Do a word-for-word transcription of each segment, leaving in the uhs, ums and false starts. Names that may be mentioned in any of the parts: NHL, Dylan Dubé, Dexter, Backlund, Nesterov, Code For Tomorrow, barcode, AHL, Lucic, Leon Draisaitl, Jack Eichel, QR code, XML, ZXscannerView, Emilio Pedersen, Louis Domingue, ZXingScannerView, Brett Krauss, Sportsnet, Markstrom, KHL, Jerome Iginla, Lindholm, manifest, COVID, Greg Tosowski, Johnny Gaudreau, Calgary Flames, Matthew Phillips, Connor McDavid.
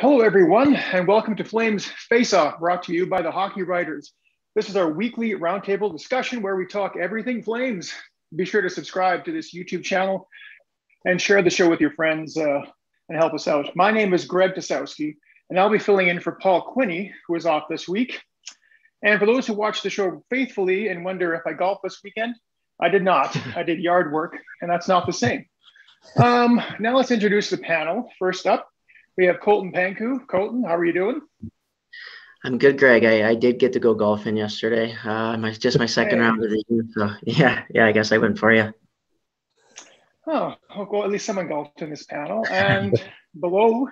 Hello, everyone, and welcome to Flames Face Off, brought to you by The Hockey Writers. This is our weekly roundtable discussion where we talk everything Flames. Be sure to subscribe to this YouTube channel and share the show with your friends uh, and help us out. My name is Greg Tosowski, and I'll be filling in for Paul Quinney, who is off this week. And for those who watch the show faithfully and wonder if I golfed this weekend, I did not. I did yard work, and that's not the same. Um, now let's introduce the panel. First up, we have Colton Pankiw. Colton, how are you doing? I'm good, Greg. I, I did get to go golfing yesterday. Uh, my, just my second hey. round of the year. So yeah, yeah, I guess I went for you. Oh, well, at least someone golfed in this panel. And below,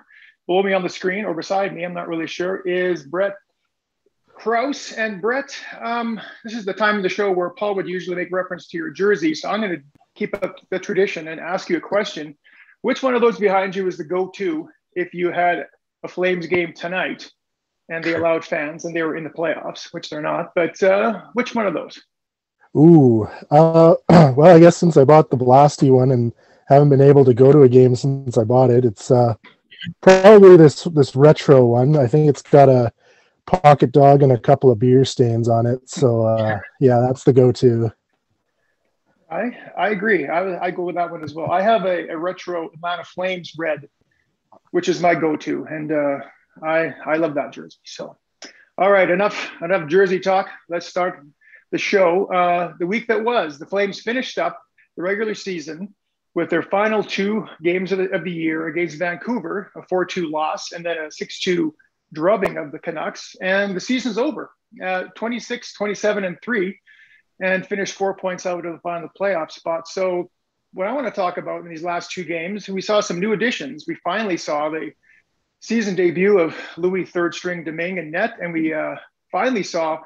below me on the screen or beside me, I'm not really sure, is Brett Krauss. And Brett, um, this is the time of the show where Paul would usually make reference to your jersey. So I'm going to keep up the tradition and ask you a question. Which one of those behind you is the go-to if you had a Flames game tonight and they allowed fans and they were in the playoffs, which they're not, but uh, which one of those? Ooh, uh, well, I guess since I bought the Blasty one and haven't been able to go to a game since I bought it, it's uh, probably this this retro one. I think it's got a pocket dog and a couple of beer stains on it. So uh, yeah, that's the go-to. I I agree. I, I go with that one as well. I have a, a retro Atlanta Flames red, which is my go-to, and uh, I I love that jersey. So, all right, enough enough jersey talk. Let's start the show. Uh, the week that was, the Flames finished up the regular season with their final two games of the, of the year against Vancouver, a four two loss, and then a six two drubbing of the Canucks. And the season's over, uh, twenty-six, twenty-seven, and three, and finished four points out of the final playoff spot. So what I want to talk about in these last two games, we saw some new additions. We finally saw the season debut of Louis third string Domingue in net, and we uh, finally saw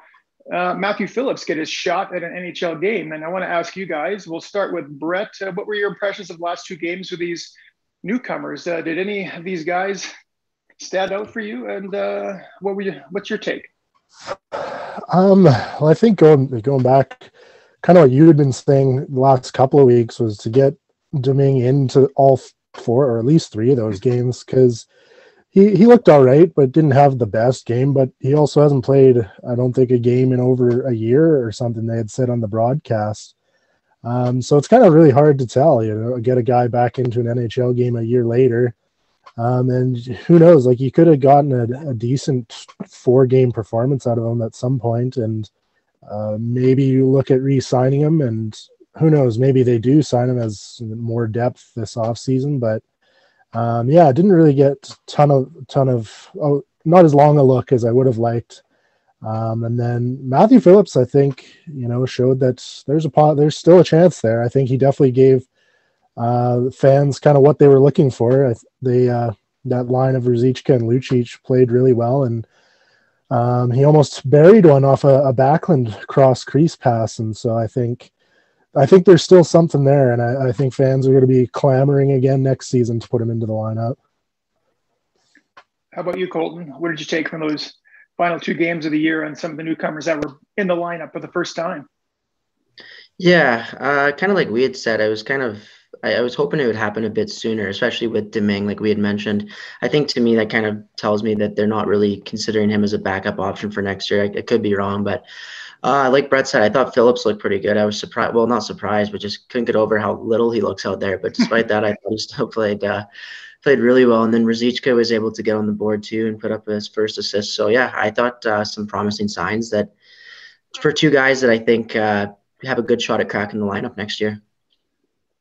uh, Matthew Phillips get his shot at an N H L game. And I want to ask you guys, we'll start with Brett. Uh, what were your impressions of the last two games with these newcomers? Uh, did any of these guys stand out for you? And uh, what were you, what's your take? Um, well, I think going, going back, kind of what you had been saying the last couple of weeks was to get Domingue into all four or at least three of those games, because he, he looked all right, but didn't have the best game. But he also hasn't played, I don't think, a game in over a year or something, they had said on the broadcast. Um, so it's kind of really hard to tell, you know, get a guy back into an N H L game a year later. Um, and who knows, like, you could have gotten a, a decent four-game performance out of him at some point, and Uh, maybe you look at re-signing him, and who knows, maybe they do sign him as more depth this offseason. But um, yeah, didn't really get ton of ton of oh, not as long a look as I would have liked. Um, and then Matthew Phillips, I think, you know, showed that there's a pot, there's still a chance there. I think he definitely gave uh, fans kind of what they were looking for. I th- they uh, that line of Ruzicka and Lucic played really well, and Um, he almost buried one off a, a Backlund cross crease pass, and so I think, I think there's still something there, and I, I think fans are going to be clamoring again next season to put him into the lineup. How about you, Colton? What did you take from those final two games of the year and some of the newcomers that were in the lineup for the first time? Yeah, uh, kind of like we had said, I was kind of I, I was hoping it would happen a bit sooner, especially with Domingue, like we had mentioned. I think to me that kind of tells me that they're not really considering him as a backup option for next year. I, I could be wrong, but uh, like Brett said, I thought Phillips looked pretty good. I was surprised, well, not surprised, but just couldn't get over how little he looks out there. But despite that, I thought he still played uh, played really well. And then Ruzicka was able to get on the board too and put up his first assist. So yeah, I thought uh, some promising signs that for two guys that I think uh, have a good shot at cracking the lineup next year.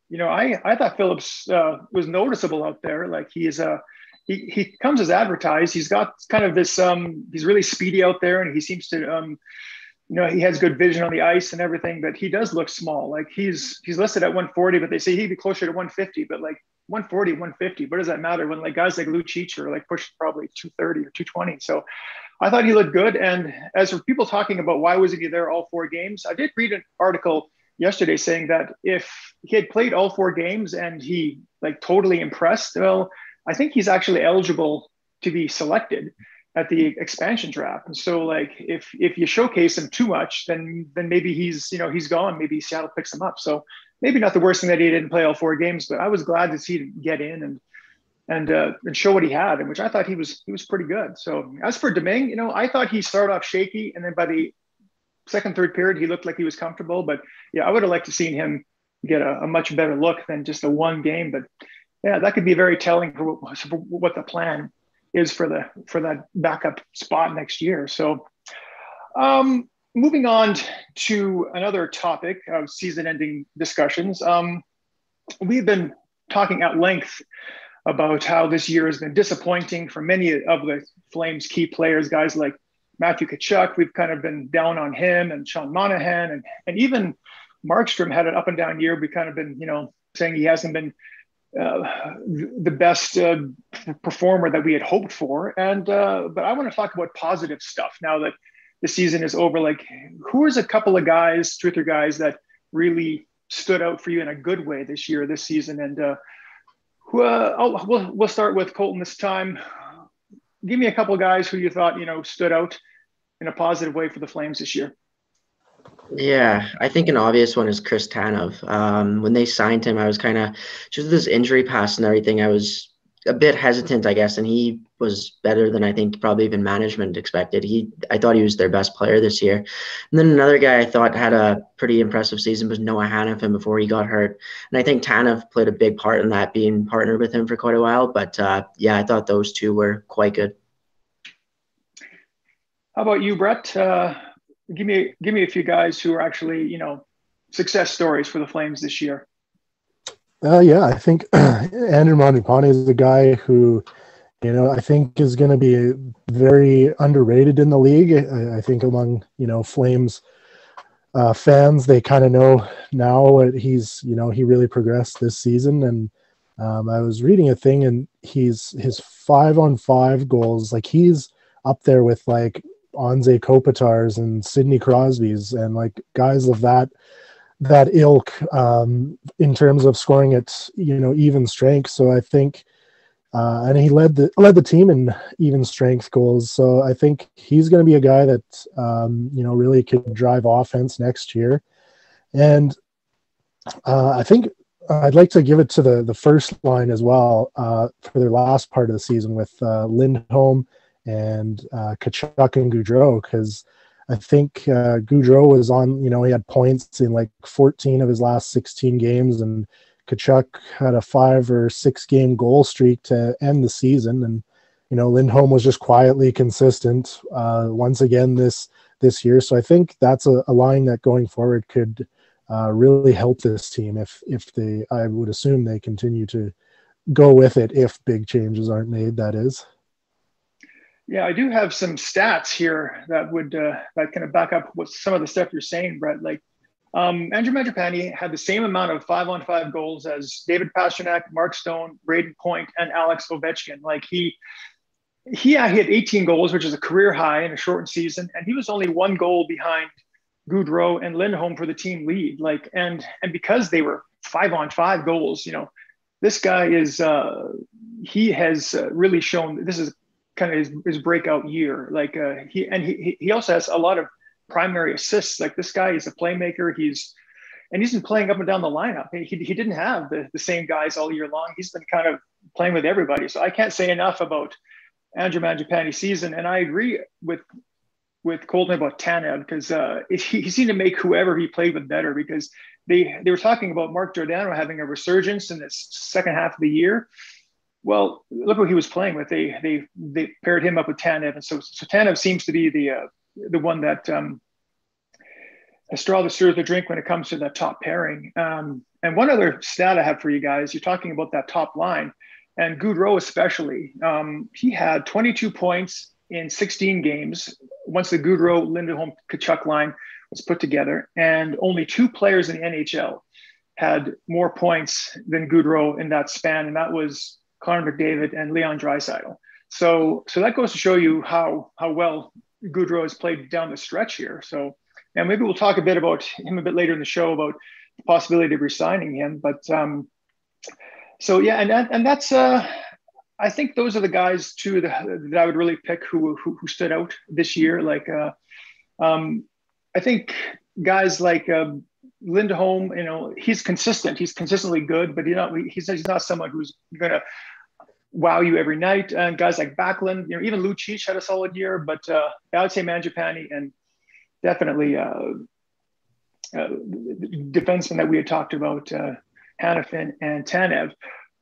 You know, I, I thought Phillips uh, was noticeable out there. Like, he is a, he, he comes as advertised. He's got kind of this, um, he's really speedy out there, and he seems to, um, you know, he has good vision on the ice and everything, but he does look small. Like, he's, he's listed at one forty, but they say he'd be closer to one fifty, but like one forty, one fifty, what does that matter when like guys like Lucic are like pushed probably two thirty or two twenty. So I thought he looked good. And as for people talking about why wasn't he there all four games, I did read an article yesterday saying that if he had played all four games and he like totally impressed, well, I think he's actually eligible to be selected at the expansion draft. And so like, if, if you showcase him too much, then, then maybe he's, you know, he's gone, maybe Seattle picks him up. So maybe not the worst thing that he didn't play all four games, but I was glad to see him get in. And and uh, and show what he had, in which I thought he was he was pretty good. So as for Domingue, you know, I thought he started off shaky, and then by the second, third period, he looked like he was comfortable. But yeah, I would have liked to seen him get a, a much better look than just a one game. But yeah, that could be very telling for what, for what the plan is for the for that backup spot next year. So um, moving on to another topic of season-ending discussions, um, we've been talking at length about how this year has been disappointing for many of the Flames' key players, guys like Matthew Tkachuk. We've kind of been down on him, and Sean Monahan, and, and even Markstrom had an up and down year. We kind of been, you know, saying he hasn't been uh, the best uh, performer that we had hoped for. And, uh, but I want to talk about positive stuff now that the season is over. Like, who is a couple of guys, two or three guys that really stood out for you in a good way this year, this season? And uh, who, uh, oh, we'll, we'll start with Colton this time. Give me a couple of guys who you thought, you know, stood out in a positive way for the Flames this year. Yeah, I think an obvious one is Chris Tanev. Um, when they signed him, I was kind of just this injury past and everything. I was a bit hesitant, I guess, and he was better than I think probably even management expected. He, I thought he was their best player this year. And then another guy I thought had a pretty impressive season was Noah Hanifin before he got hurt. And I think Tanev played a big part in that, being partnered with him for quite a while. But uh, yeah, I thought those two were quite good. How about you, Brett? Uh, give me give me a few guys who are actually, you know, success stories for the Flames this year. Uh, yeah, I think Andrew Mangiapane is a guy who, you know, I think is going to be very underrated in the league. I, I think among, you know, Flames uh, fans, they kind of know now what he's, you know, he really progressed this season. And um, I was reading a thing, and he's his five on five goals, like he's up there with like Anze Kopitar's and Sidney Crosby's and like guys of that that ilk um, in terms of scoring at, you know, even strength. So I think, uh, and he led the led the team in even strength goals. So I think he's going to be a guy that, um, you know, really could drive offense next year. And uh, I think I'd like to give it to the, the first line as well uh, for their last part of the season with uh, Lindholm and uh, Tkachuk and Gaudreau, because I think uh, Gaudreau was on, you know, he had points in like fourteen of his last sixteen games, and Tkachuk had a five or six game goal streak to end the season. And, you know, Lindholm was just quietly consistent uh, once again this, this year. So I think that's a, a line that going forward could uh, really help this team if, if they, I would assume they continue to go with it if big changes aren't made, that is. Yeah, I do have some stats here that would uh, that kind of back up what some of the stuff you're saying, Brett. Like um, Andrew Mangiapane had the same amount of five-on-five goals as David Pasternak, Mark Stone, Braden Point, and Alex Ovechkin. Like he, he, yeah, he had eighteen goals, which is a career high in a shortened season, and he was only one goal behind Gaudreau and Lindholm for the team lead. Like and and because they were five-on-five goals, you know, this guy is uh, he has uh, really shown this is. kind of his, his breakout year. Like uh, he, and he, he also has a lot of primary assists. Like this guy is a playmaker. He's, and he's been playing up and down the lineup. He, he didn't have the, the same guys all year long. He's been kind of playing with everybody. So I can't say enough about Andrew Mangiapane's season. And I agree with, with Colton about Tanev, because uh, he, he seemed to make whoever he played with better, because they, they were talking about Mark Giordano having a resurgence in this second half of the year. Well, look who he was playing with. They they they paired him up with Tanev, and so so Tanev seems to be the uh, the one that um, a straw that stirs the drink when it comes to that top pairing. Um, and one other stat I have for you guys: you're talking about that top line, and Gaudreau especially. Um, he had twenty-two points in sixteen games once the Gaudreau, Lindholm, Tkachuk line was put together, and only two players in the N H L had more points than Gaudreau in that span, and that was Connor McDavid and Leon Draisaitl. So, so that goes to show you how how well Gaudreau has played down the stretch here. So, and maybe we'll talk a bit about him a bit later in the show about the possibility of re-signing him. But um, so yeah, and and that's uh, I think those are the guys too that, that I would really pick who who, who stood out this year. Like uh, um, I think guys like uh, Lindholm, you know, he's consistent. He's consistently good, but you know, he's he's not someone who's gonna wow you every night. And guys like Backlund, you know, even Lucic had a solid year, but uh, I would say Mangiapane and definitely uh, uh, the defensemen that we had talked about, uh, Hanifin and Tanev.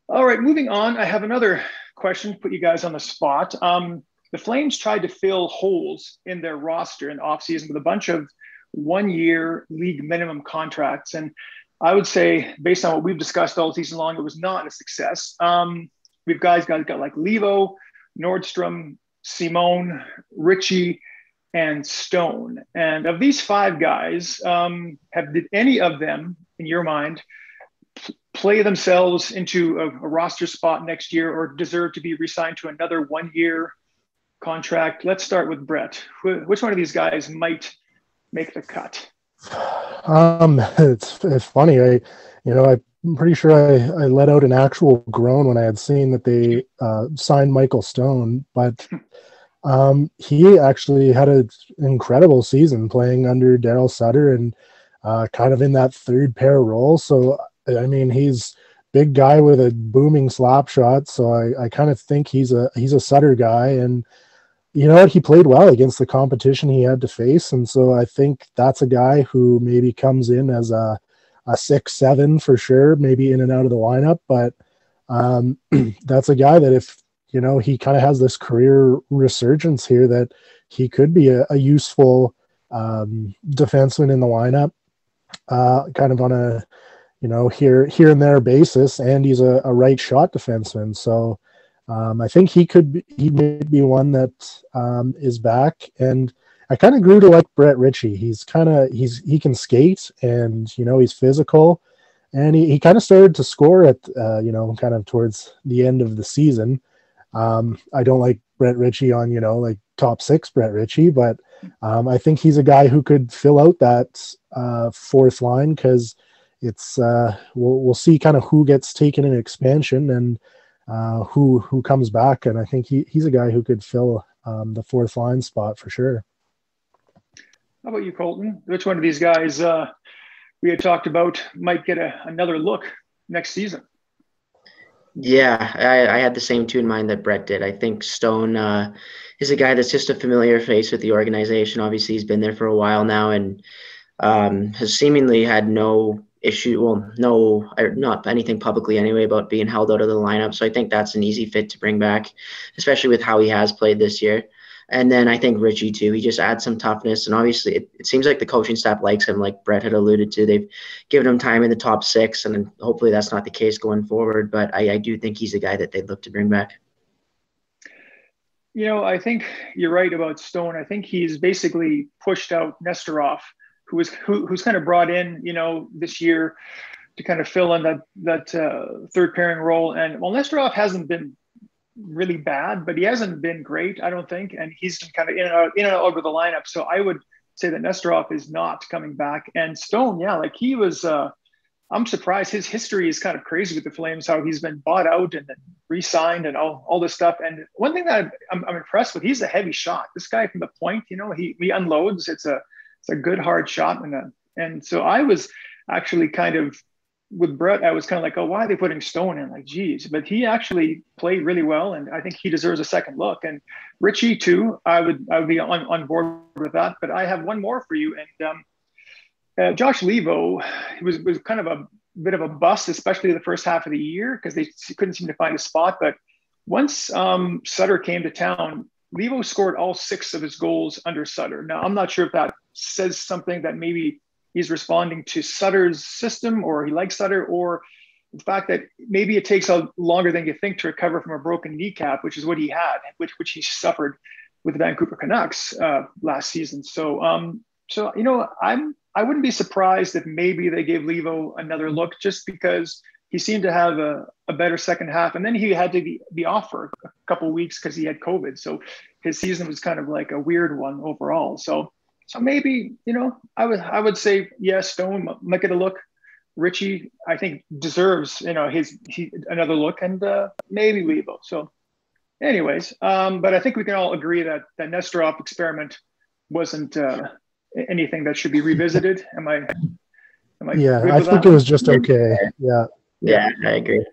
All right, moving on. I have another question to put you guys on the spot. Um, the Flames tried to fill holes in their roster in the offseason with a bunch of one-year league minimum contracts. And I would say, based on what we've discussed all season long, it was not a success. Um, we've guys, guys got like Leivo, Nordstrom, Simone, Ritchie, and Stone. And of these five guys, um, have did any of them, in your mind, play themselves into a, a roster spot next year or deserve to be re-signed to another one-year contract? Let's start with Brett. Wh- which one of these guys might make the cut? Um, it's it's funny. I, you know, I'm pretty sure I, I let out an actual groan when I had seen that they uh, signed Michael Stone, but um, he actually had an incredible season playing under Daryl Sutter and uh, kind of in that third pair role. So, I mean, he's big guy with a booming slap shot. So I, I kind of think he's a, he's a Sutter guy, and you know what? He played well against the competition he had to face. And so I think that's a guy who maybe comes in as a, a six, seven for sure, maybe in and out of the lineup. But um, that's a guy that if, you know, he kind of has this career resurgence here, that he could be a, a useful um, defenseman in the lineup, uh, kind of on a, you know, here, here and there basis. And he's a, a right shot defenseman. So, Um, I think he could be, he may be one that um, is back, and I kind of grew to like Brett Ritchie. He's kind of he's he can skate, and you know he's physical, and he, he kind of started to score at uh, you know kind of towards the end of the season. Um, I don't like Brett Ritchie on you know like top six Brett Ritchie, but um, I think he's a guy who could fill out that uh, fourth line, because it's uh, we'll we'll see kind of who gets taken in expansion and. Uh, who who comes back, and I think he, he's a guy who could fill um, the fourth line spot for sure. How about you, Colton? Which one of these guys uh, we had talked about might get a, another look next season? Yeah, I, I had the same two in mind that Brett did. I think Stone uh, is a guy that's just a familiar face with the organization. Obviously, he's been there for a while now and um, has seemingly had no issue, well, no, not anything publicly anyway about being held out of the lineup. So I think that's an easy fit to bring back, especially with how he has played this year. And then I think Ritchie too, he just adds some toughness. And obviously it, it seems like the coaching staff likes him, like Brett had alluded to. They've given him time in the top six, and hopefully that's not the case going forward. But I, I do think he's a guy that they'd look to bring back. You know, I think you're right about Stone. I think he's basically pushed out Nesterov, who was who, who's kind of brought in, you know, this year to kind of fill in that that uh, third pairing role. And well, Nesterov hasn't been really bad, but he hasn't been great, I don't think. And he's kind of in and out, in and out over the lineup. So I would say that Nesterov is not coming back. And Stone, yeah, like he was. Uh, I'm surprised his history is kind of crazy with the Flames, how he's been bought out and then re-signed and all, all this stuff. And one thing that I'm, I'm impressed with, he's a heavy shot. This guy from the point, you know, he he unloads. It's a It's a good hard shot. And, a, and so I was actually kind of with Brett, I was kind of like, oh, why are they putting Stone in? Like, geez, but he actually played really well. And I think he deserves a second look. And Ritchie too, I would, I would be on, on board with that, but I have one more for you. And um, uh, Josh Leivo, he was, was kind of a bit of a bust, especially the first half of the year, because they couldn't seem to find a spot. But once um, Sutter came to town, Leivo scored all six of his goals under Sutter. Now, I'm not sure if that says something that maybe he's responding to Sutter's system, or he likes Sutter, or the fact that maybe it takes a longer than you think to recover from a broken kneecap, which is what he had, which which he suffered with the Vancouver Canucks uh, last season. So, um, so you know, I'm I wouldn't be surprised if maybe they gave Leivo another look, just because he seemed to have a, a better second half. And then he had to be, be off for a couple of weeks because he had COVID. So his season was kind of like a weird one overall. So so maybe, you know, I would I would say, yes, yeah, Stone might get a look. Ritchie, I think, deserves, you know, his he, another look, and uh, maybe Leivo. So anyways, um, but I think we can all agree that that Nesterov experiment wasn't uh, anything that should be revisited. Am I? Am I yeah, I think that? It was just okay. Yeah. Yeah, I agree.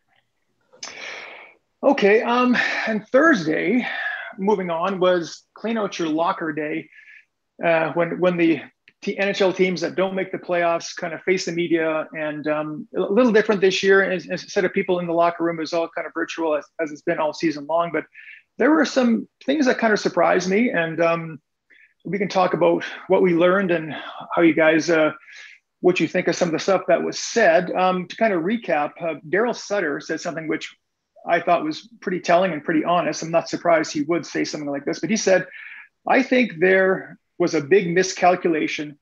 Okay. Um, and Thursday, moving on, was clean out your locker day. Uh, when, when the t- N H L teams that don't make the playoffs kind of face the media, and um, a little different this year. Instead of people in the locker room, it was all kind of virtual as, as it's been all season long, but there were some things that kind of surprised me, and um, we can talk about what we learned and how you guys, uh, what you think of some of the stuff that was said. Um, to kind of recap, uh, Daryl Sutter said something which I thought was pretty telling and pretty honest. I'm not surprised he would say something like this, but he said, I think there was a big miscalculation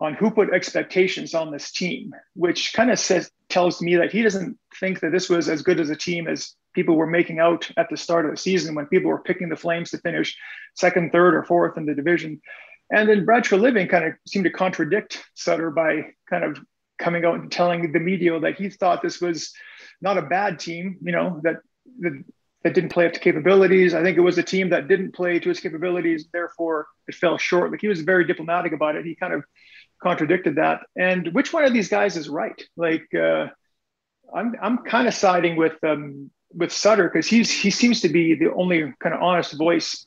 on who put expectations on this team, which kind of says, tells me that he doesn't think that this was as good as a team as people were making out at the start of the season when people were picking the Flames to finish second, third, or fourth in the division. And then Brad Treliving kind of seemed to contradict Sutter by kind of coming out and telling the media that he thought this was not a bad team, you know, that, that that didn't play up to capabilities. I think it was a team that didn't play to its capabilities, therefore it fell short. Like, he was very diplomatic about it. He kind of contradicted that. And which one of these guys is right? Like, uh, I'm I'm kind of siding with um, with Sutter, because he's he seems to be the only kind of honest voice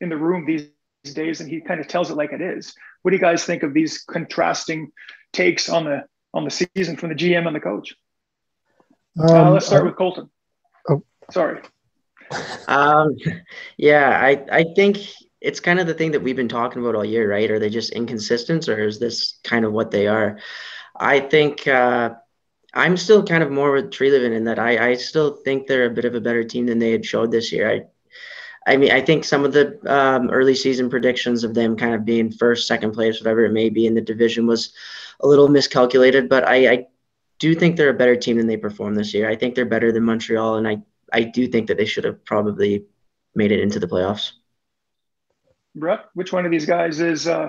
in the room these days, and he kind of tells it like it is. What do you guys think of these contrasting takes on the on the season from the G M and the coach? Um, uh, let's start uh, with Colton. Oh, sorry. Um, yeah, I I think it's kind of the thing that we've been talking about all year, right? Are they just inconsistent, or is this kind of what they are? I think uh, I'm still kind of more with Treliving in that I, I still think they're a bit of a better team than they had showed this year. I I mean, I think some of the um, early season predictions of them kind of being first, second place, whatever it may be in the division, was a little miscalculated, but I, I do think they're a better team than they performed this year. I think they're better than Montreal, and I, I do think that they should have probably made it into the playoffs. Brett, which one of these guys is uh,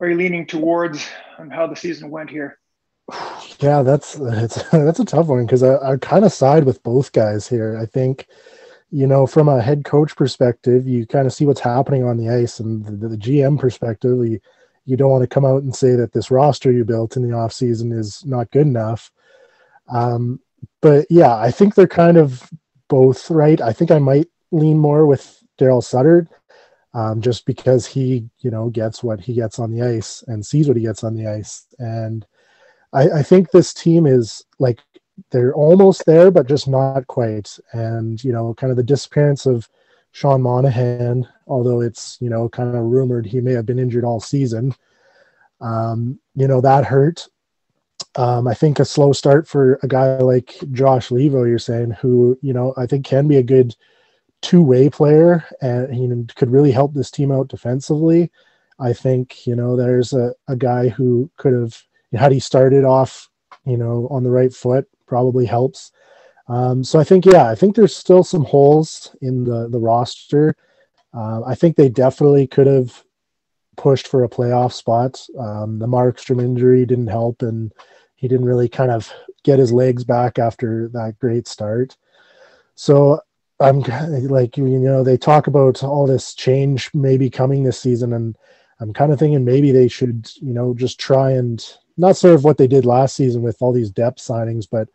are you leaning towards on how the season went here? Yeah, that's it's, that's a tough one, because I, I kind of side with both guys here. I think, you know, from a head coach perspective, you kind of see what's happening on the ice, and the, the G M perspective, you, you don't want to come out and say that this roster you built in the offseason is not good enough. Um, but yeah, I think they're kind of both right. I think I might lean more with Daryl Sutter. Um, just because he, you know, gets what he gets on the ice and sees what he gets on the ice. And I, I think this team is, like, they're almost there, but just not quite. And, you know, kind of the disappearance of Sean Monahan, although it's, you know, kind of rumored he may have been injured all season, um, you know, that hurt. Um, I think a slow start for a guy like Josh Leivo, you're saying, who, you know, I think can be a good two-way player, and he could really help this team out defensively. I think, you know, there's a, a guy who could have, had he started off, you know, on the right foot, probably helps. Um, so I think, yeah, I think there's still some holes in the, the roster. Uh, I think they definitely could have pushed for a playoff spot. Um, the Markstrom injury didn't help, and he didn't really kind of get his legs back after that great start. So I'm like, you know, they talk about all this change maybe coming this season, and I'm kind of thinking maybe they should, you know, just try and not sort of what they did last season with all these depth signings, but,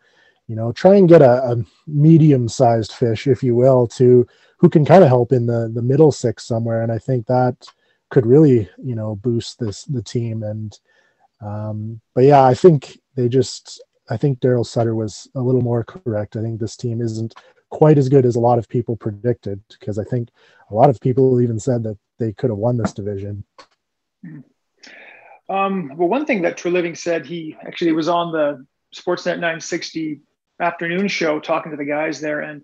you know, try and get a, a medium-sized fish, if you will, to who can kind of help in the, the middle six somewhere. And I think that could really, you know, boost this, the team. And, um, but yeah, I think they just, I think Daryl Sutter was a little more correct. I think this team isn't quite as good as a lot of people predicted, because I think a lot of people even said that they could have won this division. Um, well, one thing that Treliving said, he actually was on the Sportsnet nine sixty afternoon show talking to the guys there, and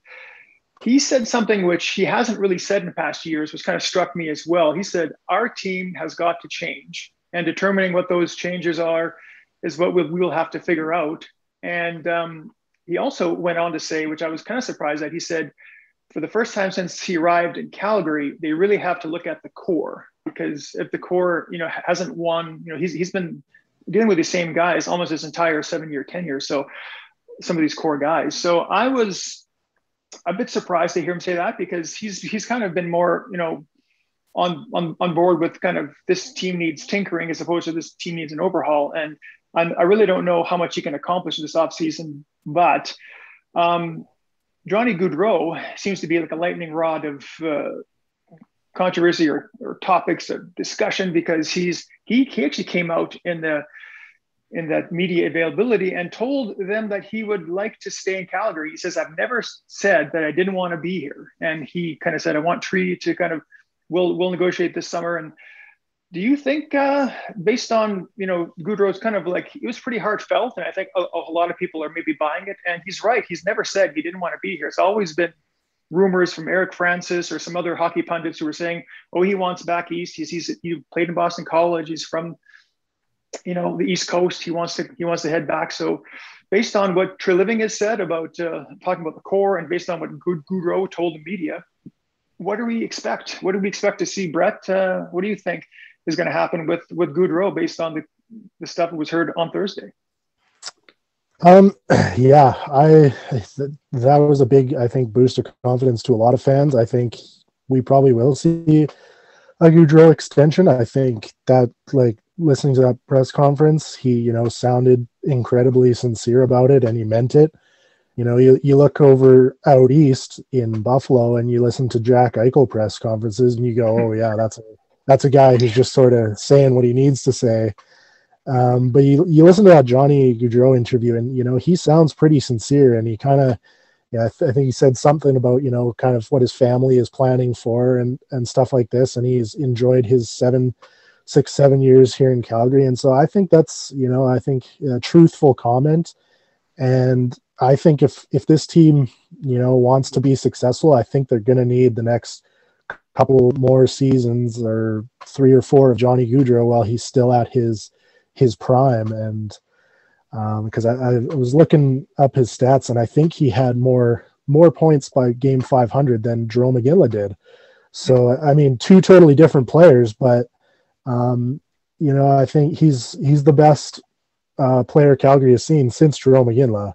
he said something which he hasn't really said in past years, which kind of struck me as well. He said, our team has got to change, and determining what those changes are is what we will have to figure out. And um, he also went on to say, which I was kind of surprised at, he said, for the first time since he arrived in Calgary, they really have to look at the core, because if the core, you know, hasn't won, you know, he's he's been dealing with the same guys almost his entire seven-year tenure. So some of these core guys. So I was a bit surprised to hear him say that, because he's he's kind of been more, you know, on on on board with kind of this team needs tinkering as opposed to this team needs an overhaul. And I'm, I really don't know how much he can accomplish this offseason. But um, Johnny Gaudreau seems to be like a lightning rod of uh, controversy or, or topics of discussion, because he's he, he actually came out in the in that media availability and told them that he would like to stay in Calgary. He says, I've never said that I didn't want to be here. And he kind of said, I want treaty to kind of, we'll, we'll negotiate this summer. And do you think uh, based on, you know, Gaudreau's kind of like, it was pretty heartfelt. And I think a, a lot of people are maybe buying it, and he's right. He's never said he didn't want to be here. It's always been rumors from Eric Francis or some other hockey pundits who were saying, oh, he wants back East. He's, he's, he played in Boston College. He's from, you know, the East Coast. He wants to, he wants to head back. So based on what Treliving has said about uh, talking about the core, and based on what Gaudreau told the media, what do we expect? What do we expect to see, Brett? Uh, what do you think is going to happen with, with Gaudreau based on the, the stuff that was heard on Thursday? Um, yeah, I, that was a big, I think, boost of confidence to a lot of fans. I think we probably will see a Gaudreau extension. I think that, like, listening to that press conference, he, you know, sounded incredibly sincere about it, and he meant it. You know, you, you look over out East in Buffalo and you listen to Jack Eichel press conferences and you go, oh yeah, that's a, that's a guy who's just sort of saying what he needs to say. Um, but you, you listen to that Johnny Gaudreau interview and, you know, he sounds pretty sincere, and he kind of, yeah, I, th- I think he said something about, you know, kind of what his family is planning for and, and stuff like this. And he's enjoyed his seven, six, seven years here in Calgary. And so I think that's, you know, I think a truthful comment. And I think if, if this team, you know, wants to be successful, I think they're going to need the next couple more seasons or three or four of Johnny Gaudreau while he's still at his, his prime. And um, cause I, I was looking up his stats, and I think he had more, more points by game five hundred than Jerome Iginla did. So, I mean, two totally different players, but Um, you know, I think he's he's the best uh, player Calgary has seen since Jerome Iginla,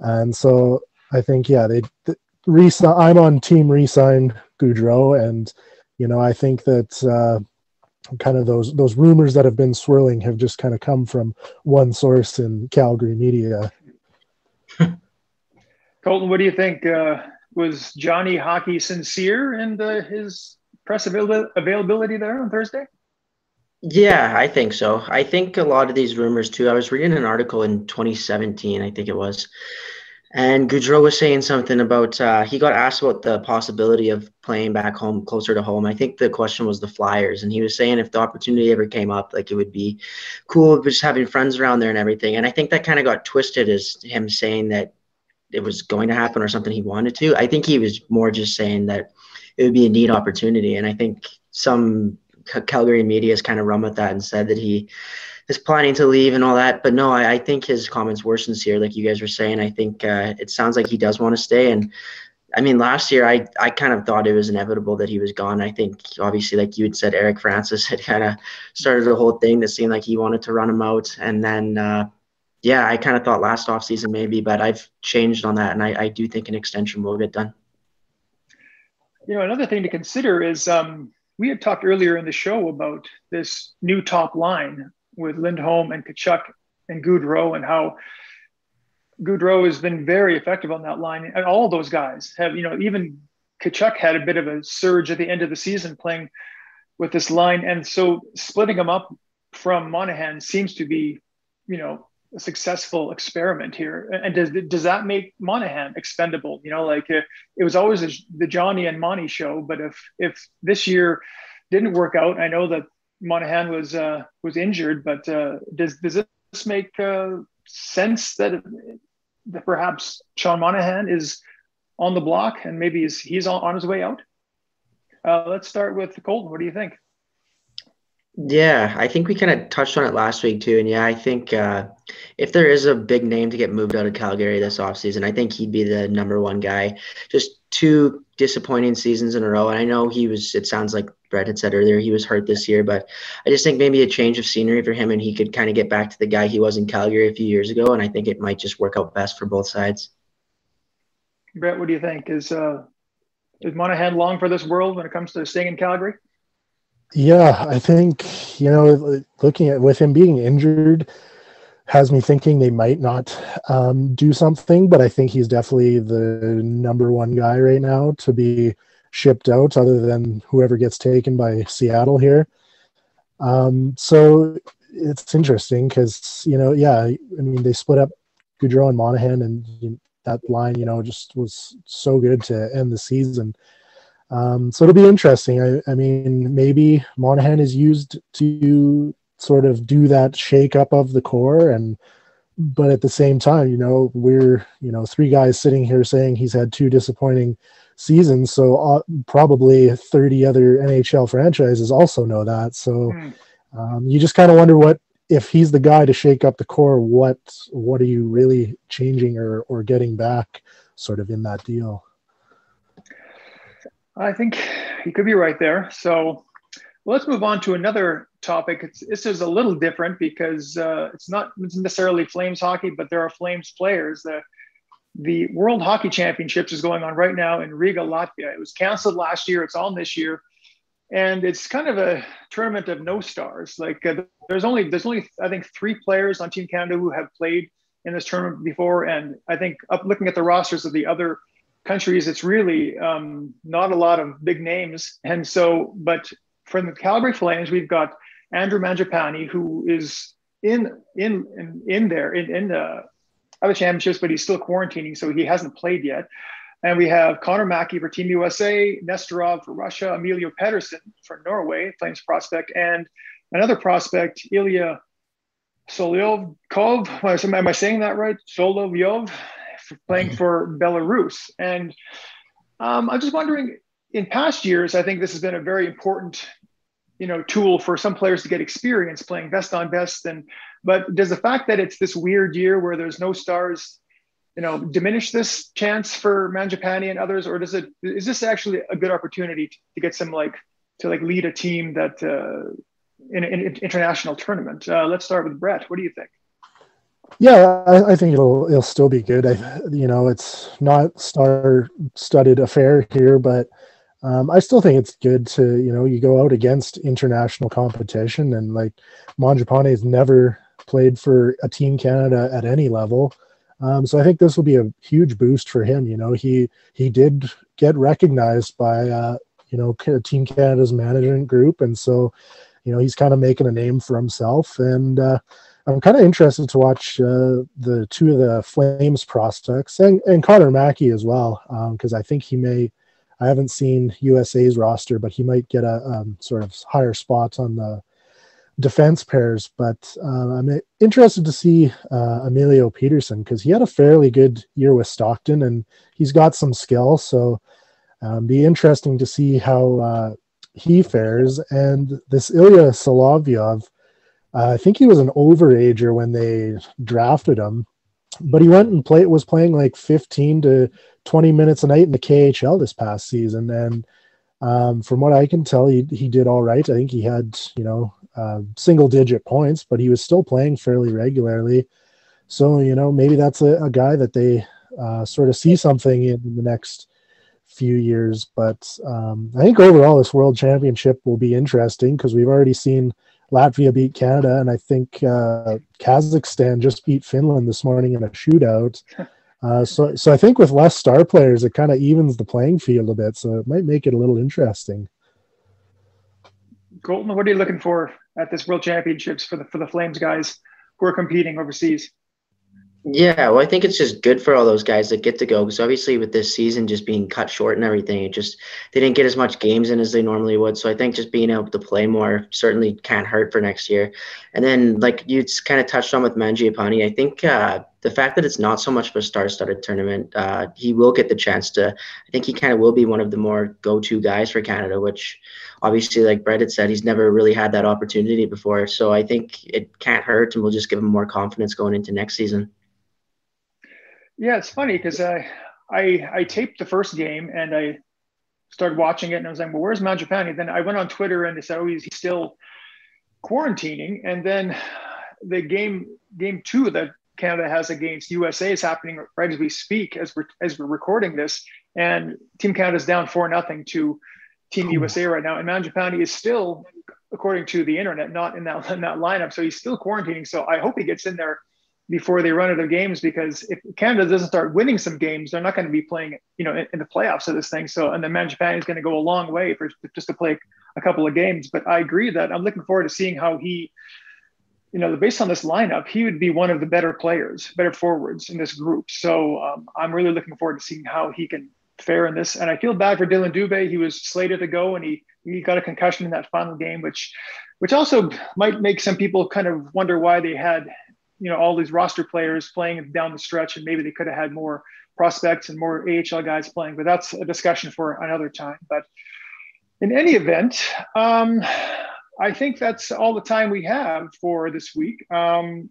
and so I think yeah, they th- re-sign, I'm on team re-sign Gaudreau, and you know I think that uh, kind of those those rumors that have been swirling have just kind of come from one source in Calgary media. Colton, what do you think? Uh, was Johnny Hockey sincere in the, his press avail- availability there on Thursday? Yeah, I think so. I think a lot of these rumors too. I was reading an article in twenty seventeen, I think it was, and Gaudreau was saying something about uh, he got asked about the possibility of playing back home, closer to home. I think the question was the Flyers, and he was saying if the opportunity ever came up, like it would be cool just having friends around there and everything. And I think that kind of got twisted as him saying that it was going to happen or something he wanted to. I think he was more just saying that it would be a neat opportunity, and I think some Calgary media has kind of run with that and said that he is planning to leave and all that. But no, I, I think his comments were sincere, like you guys were saying. I think uh, it sounds like he does want to stay. And I mean, last year, I, I kind of thought it was inevitable that he was gone. I think obviously, like you had said, Eric Francis had kind of started the whole thing that seemed like he wanted to run him out. And then, uh, yeah, I kind of thought last offseason maybe, but I've changed on that. And I, I do think an extension will get done. You know, another thing to consider is, um, we had talked earlier in the show about this new top line with Lindholm and Tkachuk and Gaudreau, and how Gaudreau has been very effective on that line. And all those guys have, you know, even Tkachuk had a bit of a surge at the end of the season playing with this line. And so splitting them up from Monahan seems to be, you know, a successful experiment here. And does does that make Monahan expendable? You know, like it, it was always a, the Johnny and Monty show, but if if this year didn't work out, I know that Monahan was uh, was injured, but uh, does does this make uh, sense that, that perhaps Sean Monahan is on the block and maybe he's, he's on, on his way out? Uh, let's start with Colton. What do you think? Yeah, I think we kind of touched on it last week too. And yeah, I think uh, if there is a big name to get moved out of Calgary this offseason, I think he'd be the number one guy. Just two disappointing seasons in a row. And I know he was, it sounds like Brett had said earlier, he was hurt this year, but I just think maybe a change of scenery for him and he could kind of get back to the guy he was in Calgary a few years ago. And I think it might just work out best for both sides. Brett, what do you think? Is, uh, is Monahan long for this world when it comes to staying in Calgary? Yeah, I think, you know, looking at with him being injured, has me thinking they might not um, do something, but I think he's definitely the number one guy right now to be shipped out, other than whoever gets taken by Seattle here. Um, so it's interesting because, you know, yeah, I mean, they split up Gaudreau and Monahan, and that line, you know, just was so good to end the season. Um, so it'll be interesting. I, I mean, maybe Monahan is used to sort of do that shake up of the core, and but at the same time, you know, we're, you know, three guys sitting here saying he's had two disappointing seasons, so uh, probably thirty other N H L franchises also know that. So um, you just kind of wonder, what if he's the guy to shake up the core, what what are you really changing or or getting back sort of in that deal? I think you could be right there. So let's move on to another topic. It's, this is a little different because uh, it's not necessarily Flames hockey, but there are Flames players. The, the World Hockey Championships is going on right now in Riga, Latvia. It was canceled last year. It's on this year. And it's kind of a tournament of no stars. Like uh, there's only, there's only I think, three players on Team Canada who have played in this tournament before. And I think up looking at the rosters of the other countries, it's really um, not a lot of big names. And so, but from the Calgary Flames, we've got Andrew Mangiapane, who is in in in, in there in, in the other championships, but he's still quarantining, so he hasn't played yet. And we have Connor Mackey for Team U S A, Nesterov for Russia, Emilio Pedersen for Norway, Flames prospect, and another prospect, Ilya Solovyov. Am I saying that right? Solovyov, playing for Belarus. And um, I'm just wondering, in past years, I think this has been a very important, you know, tool for some players to get experience playing best on best. And but does the fact that it's this weird year where there's no stars, you know, diminish this chance for Mangiapane and others, or does it? Is this actually a good opportunity to get some like to like lead a team that uh, in an international tournament? Uh, let's start with Brett. What do you think? Yeah, I, I think it'll it'll still be good. I, you know, it's not star-studded affair here, but. Um, I still think it's good to, you know, you go out against international competition, and like Mangiapane has never played for a Team Canada at any level. Um, so I think this will be a huge boost for him. You know, he, he did get recognized by, uh, you know, Team Canada's management group. And so, you know, he's kind of making a name for himself. And uh, I'm kind of interested to watch uh, the two of the Flames prospects and, and Connor Mackey as well, because um, I think he may, I haven't seen U S A's roster, but he might get a um, sort of higher spot on the defense pairs. But uh, I'm interested to see uh, Emilio Pedersen, because he had a fairly good year with Stockton, and he's got some skill. So um, be interesting to see how uh, he fares. And this Ilya Solovyov, uh, I think he was an overager when they drafted him, but he went and played, was playing like fifteen to twenty minutes a night in the K H L this past season. And um, from what I can tell, he, he did all right. I think he had, you know, uh, single digit points, but he was still playing fairly regularly. So, you know, maybe that's a, a guy that they uh, sort of see something in the next few years. But um, I think overall this World Championship will be interesting, because we've already seen Latvia beat Canada, and I think uh, Kazakhstan just beat Finland this morning in a shootout. Uh, so, so I think with less star players, it kind of evens the playing field a bit. So it might make it a little interesting. Colton, what are you looking for at this World Championships for the for the Flames guys who are competing overseas? Yeah, well, I think it's just good for all those guys that get to go, because obviously with this season just being cut short and everything, it just they didn't get as much games in as they normally would. So I think just being able to play more certainly can't hurt for next year. And then, like you kind of touched on with Mangiapane, I think uh, the fact that it's not so much of a star-studded tournament, uh, he will get the chance to. I think he kind of will be one of the more go-to guys for Canada, which obviously, like Brett had said, he's never really had that opportunity before. So I think it can't hurt, and we'll just give him more confidence going into next season. Yeah, it's funny because I, I I taped the first game and I started watching it, and I was like, well, where's Mangiapane? Then I went on Twitter and they said, oh, he's still quarantining. And then the game game two that Canada has against U S A is happening right as we speak, as we're, as we're recording this. And Team Canada's down four nothing to Team U S A right now. And Mangiapane is still, according to the internet, not in that, in that lineup. So he's still quarantining. So I hope he gets in there before they run out of games, because if Canada doesn't start winning some games, they're not going to be playing, you know, in, in the playoffs of this thing. So, and then Mangiapane is going to go a long way for just to play a couple of games. But I agree that I'm looking forward to seeing how he, you know, based on this lineup, he would be one of the better players, better forwards in this group. So um, I'm really looking forward to seeing how he can fare in this. And I feel bad for Dylan Dubé. He was slated to go and he, he got a concussion in that final game, which, which also might make some people kind of wonder why they had, you know, all these roster players playing down the stretch, and maybe they could have had more prospects and more A H L guys playing, but that's a discussion for another time. But in any event, um, I think that's all the time we have for this week. Um,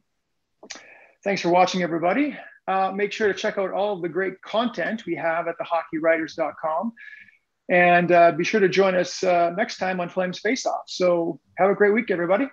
thanks for watching, everybody. Uh, make sure to check out all of the great content we have at the hockey writers dot com. And uh, be sure to join us uh, next time on Flames Face Off. So have a great week, everybody.